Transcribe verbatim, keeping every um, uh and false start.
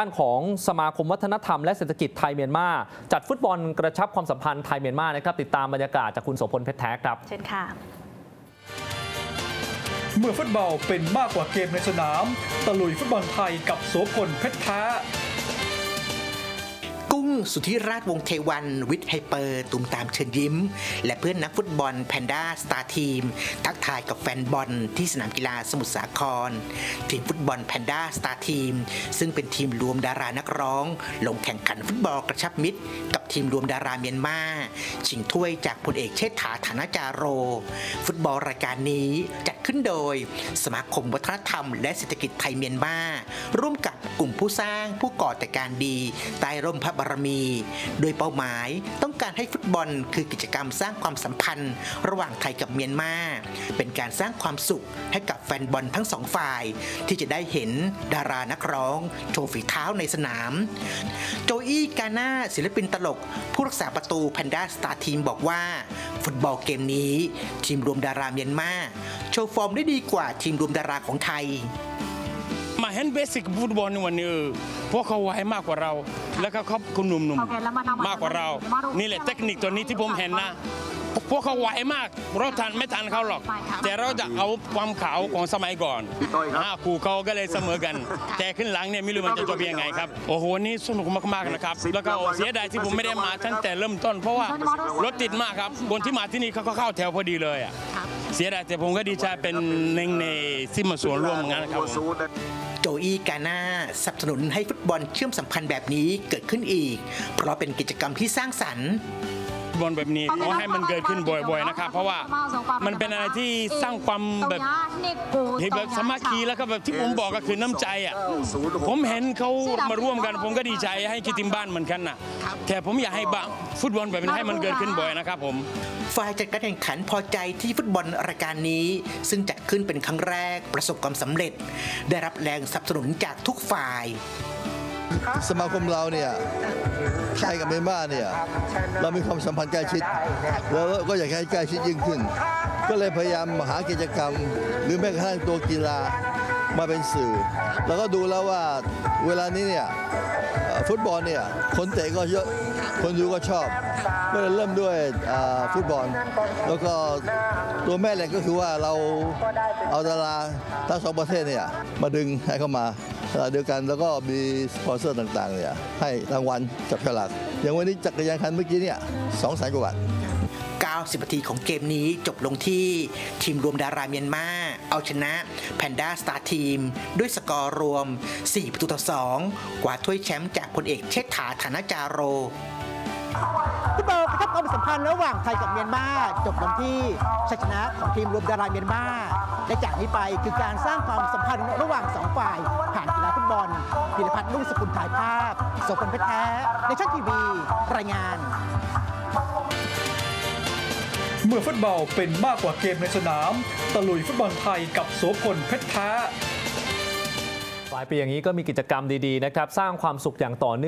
ด้านของสมาคมวัฒนธรรมและเศรษฐกิจไทยเมียนมาจัดฟุตบอลกระชับความสัมพันธ์ไทยเมียนมานะครับติดตามบรรยากาศจากคุณโสพลเพชรแท้ครับเช่นค่ะเมื่อฟุตบอลเป็นมากกว่าเกมในสนามตะลุยฟุตบอลไทยกับโสพลเพชรแท้สุทธิราชวงศ์เทวันวิทย์ไฮเปอร์ตุ่มตามเชิญยิ้มและเพื่อนนักฟุตบอลแพนด้าสตาร์ทีมทักทายกับแฟนบอลที่สนามกีฬาสมุทรสาครทีมฟุตบอลแพนด้าสตาร์ทีมซึ่งเป็นทีมรวมดารานักร้องลงแข่งขันฟุตบอลกระชับมิตรกับทีมรวมดาราเมียนมาชิงถ้วยจากพลเอกเชษฐาฐานะจาโรฟุตบอลรายการนี้จัดขึ้นโดยสมาคมวัฒนธรรมและเศรษฐกิจไทยเมียนมาร่วมกับกลุ่มผู้สร้างผู้ก่อแต่การดีใต้ร่มพระบารมีโดยเป้าหมายต้องการให้ฟุตบอลคือกิจกรรมสร้างความสัมพันธ์ระหว่างไทยกับเมียนมาเป็นการสร้างความสุขให้กับแฟนบอลทั้งสองฝ่ายที่จะได้เห็นดารานักร้องโชว์ฝีเท้าในสนามโจอี้กาน่าศิลปินตลกผู้รักษาประตูแพนด้าสตาร์ทีมบอกว่าฟุตบอลเกมนี้ทีมรวมดาราเมียนมาโชว์ฟอร์มได้ดีกว่าทีมรวมดาราของไทยมาเห็นเบสิกฟุตบอลในวันนี้พวกเขาไวมากกว่าเราแล้วก็เขาคุณหนุ่มๆมากกว่าเรานี่แหละเทคนิคตัวนี้ที่ผมเห็นนะพวกเขาไวมากเราทันไม่ทันเขาหรอกแต่เราจะเอาความขาวของสมัยก่อนคู่เขาก็เลยเสมอกันแต่ขึ้นหลังเนี่ยไม่รู้มันจะจบยังไงครับโอ้โหนี่สนุกมากๆนะครับแล้วก็เสียดายที่ผมไม่ได้มาตั้งแต่เริ่มต้นเพราะว่ารถติดมากครับคนที่มาที่นี่เขาก็เข้าแถวพอดีเลยอ่ะเสียดายแต่ผมก็ดีใจเป็นหนึ่งในที่มาส่วนร่วมงานครับโจอี้กาน่าสนับสนุนให้ฟุตบอลเชื่อมสัมพันธ์แบบนี้เกิดขึ้นอีกเพราะเป็นกิจกรรมที่สร้างสรรค์ฟุตบอลแบบนี้ขอให้มันเกิดขึ้นบ่อยๆนะครับเพราะว่ามันเป็นอะไรที่สร้างความแบบแบบสามัคคีแล้วก็แบบที่ผมบอกก็คือน้ำใจอ่ะผมเห็นเขามาร่วมกันผมก็ดีใจให้คิดถึงบ้านเหมือนกันนะแต่ผมอยากให้ฟุตบอลแบบนี้ให้มันเกิดขึ้นบ่อยนะครับผมฝ่ายจัดการแข่งขันพอใจที่ฟุตบอลรายการนี้ซึ่งจัดขึ้นเป็นครั้งแรกประสบความสำเร็จได้รับแรงสนับสนุนจากทุกฝ่ายสมาคมเราเนี่ยไทยกับเมียนมาเนี่ยเรามีความสัมพันธ์ใกล้ชิดแล้วก็อยากให้ใกล้ชิดยิ่งขึ้นก็เลยพยายามหากิจกรรมหรือแม้กระทั่งตัวกีฬามาเป็นสื่อแล้วก็ดูแล้วว่าเวลานี้เนี่ยฟุตบอลเนี่ยคนเตะก็เยอะคนดูก็ชอบก็เลยเริ่มด้วยฟุตบอลแล้วก็ตัวแม่แหล่งก็คือว่าเราเอาดาราทั้งสองประเทศเนี่ยมาดึงให้เข้ามาเดียวกันแล้วก็มีสปอนเซอร์ต่างๆเนี่ยให้รางวัลจับฉลากอย่างวันนี้จักรยานคันเมื่อกี้เนี่ยสองแสนกว่าบาทเก้าสิบนาทีของเกมนี้จบลงที่ทีมรวมดาราเมียนมาเอาชนะแพนด้าสตาร์ทีมด้วยสกอร์รวมสี่ประตูต่อสองกว่าถ้วยแชมป์จากพลเอกเชษฐาฐานะจาโรฟุตบอลกระชับความสัมพันธ์ระหว่างไทยกับเมียนมาจบลงที่ชัยชนะของทีมรวมดาราเมียนมาและจากนี้ไปคือการสร้างความสัมพันธ์ระหว่างสองฝ่ายผ่านกีฬาฟุตบอลพีรพัฒน์ นุ่งสกุลถ่ายภาพโสพลเพชรแท้ในช่องทีวีรายงานเมื่อฟุตบอลเป็นมากกว่าเกมในสนามตะลุยฟุตบอลไทยกับโสพลเพชรแท้ปลายปีอย่างนี้ก็มีกิจกรรมดีๆนะครับสร้างความสุขอย่างต่อเนื่อง